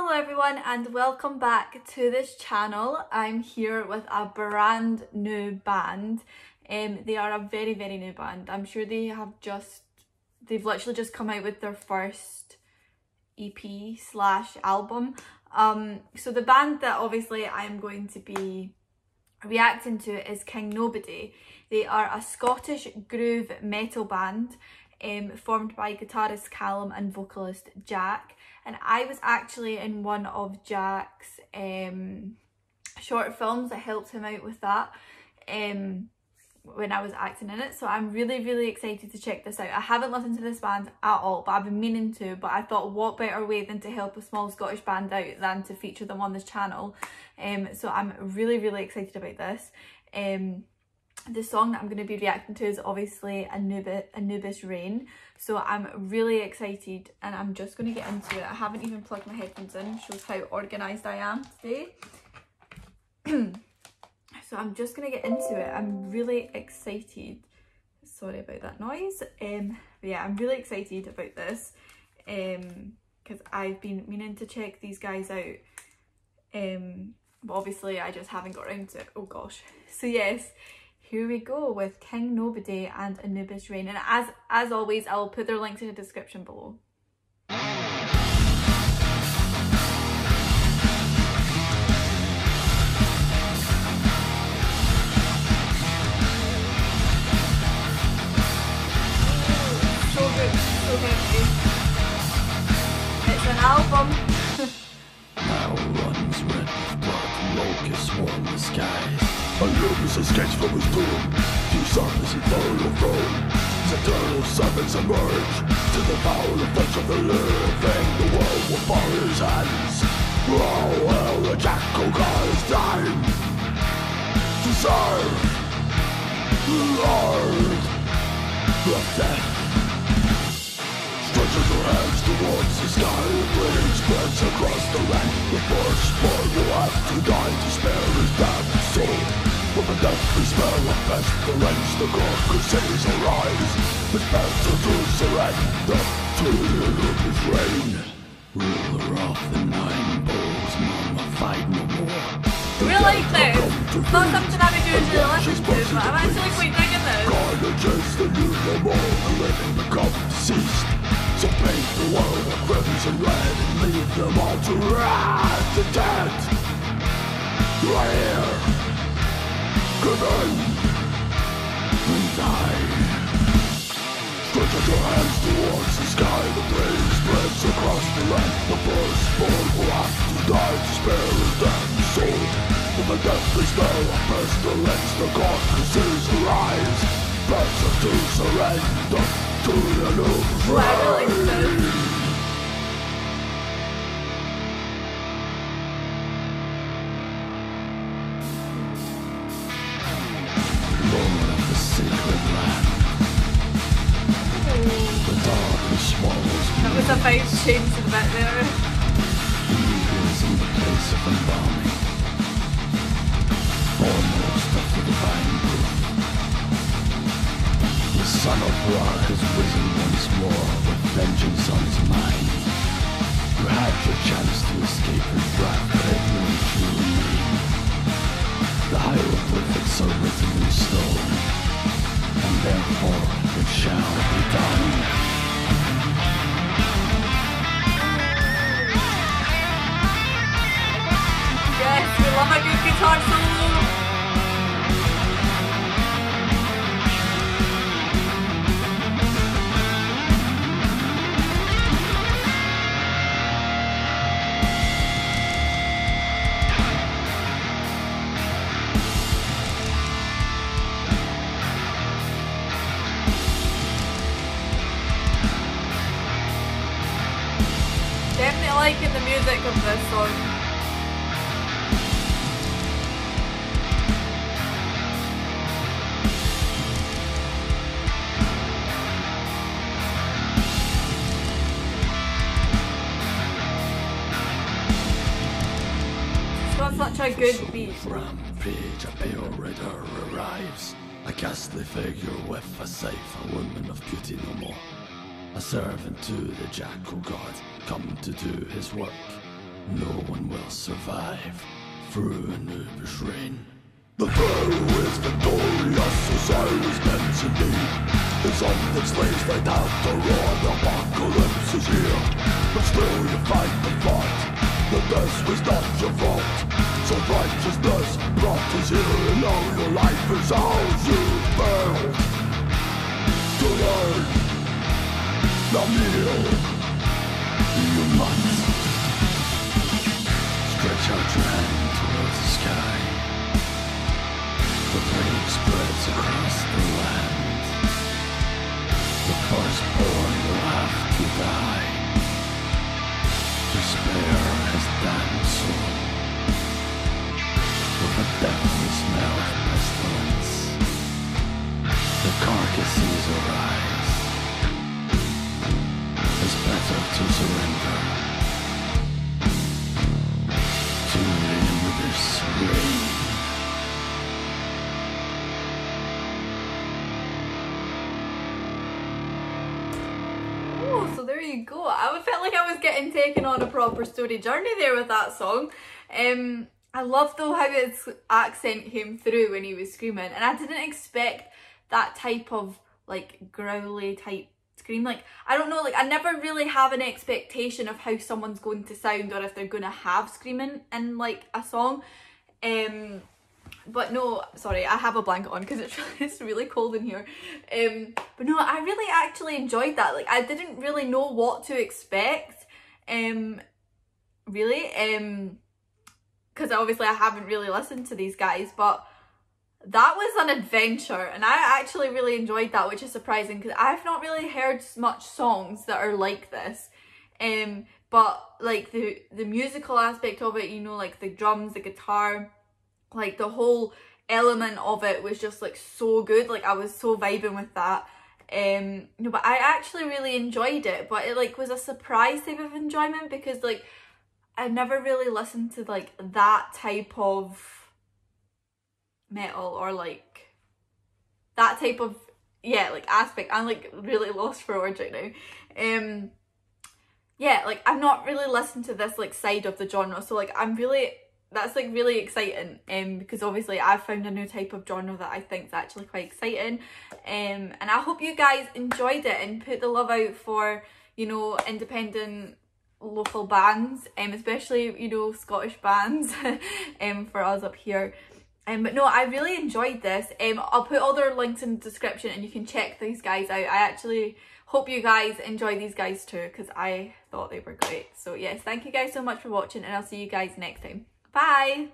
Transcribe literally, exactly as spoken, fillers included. Hello everyone and welcome back to this channel. I'm here with a brand new band. Um, they are a very very new band. I'm sure they have just, they've literally just come out with their first E P slash album. Um, so the band that obviously I'm going to be reacting to is King Nobody. They are a Scottish groove metal band um, formed by guitarist Callum and vocalist Jack. And I was actually in one of Jack's um, short films that helped him out with that um, when I was acting in it. So I'm really, really excited to check this out. I haven't listened to this band at all, but I've been meaning to. But I thought what better way than to help a small Scottish band out than to feature them on this channel. Um, so I'm really, really excited about this. Um, The song that I'm going to be reacting to is obviously Anubis, Anubis Reign. So I'm really excited and I'm just going to get into it. I haven't even plugged my headphones in. Shows how organised I am today. So I'm just going to get into it. I'm really excited. Sorry about that noise. Um, but yeah, I'm really excited about this. Um, because I've been meaning to check these guys out. Um, but obviously I just haven't got around to it. Oh gosh. So yes. Here we go with King Nobody and Anubis Reign, and as as always I'll put their links in the description below. So good, so good. It's an album. Now runs red with black locusts warm the skies. Anubis escapes from his doom. He suffers eternal throne. Eternal servants emerge to the foul effects of the living. The world will fall his hands. Oh, well, the jackal calls time to serve the Lord of Death. Stretches her hands towards the sky. Bleeding spreads across the land. The firstborn will have to die to spare his damned soul. From the deathly spell of best, the ranks, the god crusades arise. It's better to surrender to Anubis Reign. Ruler of the nine bulls, mummified no more. Real life there. Not something I would usually listen to, but I'm actually quite digging this. God against the human all, the living become deceased. So paint the world a crimson red and leave them all to rot. The dead, you are here. Good end, and die. Stretch out your hands towards the sky. The blade spreads across the land. The firstborn will have to die to spare his damned soul. With a deathly spell of pestilence, the god crusades arise. Better to surrender to Anubis Reign. The face changes in the back there. He is in the place of embalming. Almost up to the divine proof. The son of rock has risen once more with vengeance on his mind. You had your chance to escape his wrath, but it won't you remain. The hieroglyphics are written in stone, and therefore it shall be done. I love a good guitar solo! Definitely liking the music of this song. Such a good beat. Rampage, a pale rider arrives. A ghastly figure with a scythe, a woman of beauty no more. A servant to the jackal god, come to do his work. No one will survive through Anubis Reign. The Pharaoh is victorious, as I was meant to be. His undead slaves laid out the roar, the apocalypse is here. But still you fight the fight, the best was not your fault. So righteousness brought is here, and now your life is ours. You failed to learn, now kneel. You must stretch out your hand towards the sky. The plague spreads across the land. The firstborn will have to die. Despair has damned soul. With a deadly smell of pestilence, the carcasses arise. It's better to surrender to Anubis Reign. Go. I felt like I was getting taken on a proper story journey there with that song. Um, I love though how its accent came through when he was screaming, and I didn't expect that type of like growly type scream. Like, I don't know, like I never really have an expectation of how someone's going to sound or if they're going to have screaming in like a song. Um, but no, sorry, I have a blanket on because it's, it's really cold in here. Um, but no, I really actually enjoyed that. Like, I didn't really know what to expect, um, really, um, because obviously I haven't really listened to these guys, but that was an adventure, and I actually really enjoyed that, which is surprising because I've not really heard much songs that are like this. Um, but like the, the musical aspect of it, you know, like the drums, the guitar, like the whole element of it was just like so good. Like I was so vibing with that. Um no, but I actually really enjoyed it, but it like was a surprise type of enjoyment because like I never really listened to like that type of metal or like that type of, yeah, like aspect. I'm like really lost for words right now. Um yeah, like I've not really listened to this like side of the genre, so like I'm really, that's like really exciting, um, because obviously I've found a new type of genre that I think is actually quite exciting, um, and I hope you guys enjoyed it and put the love out for, you know, independent local bands, um, especially, you know, Scottish bands, um, for us up here. Um, but no, I really enjoyed this. Um, I'll put all their links in the description and you can check these guys out. I actually hope you guys enjoy these guys too because I thought they were great. So yes, thank you guys so much for watching, and I'll see you guys next time. Bye!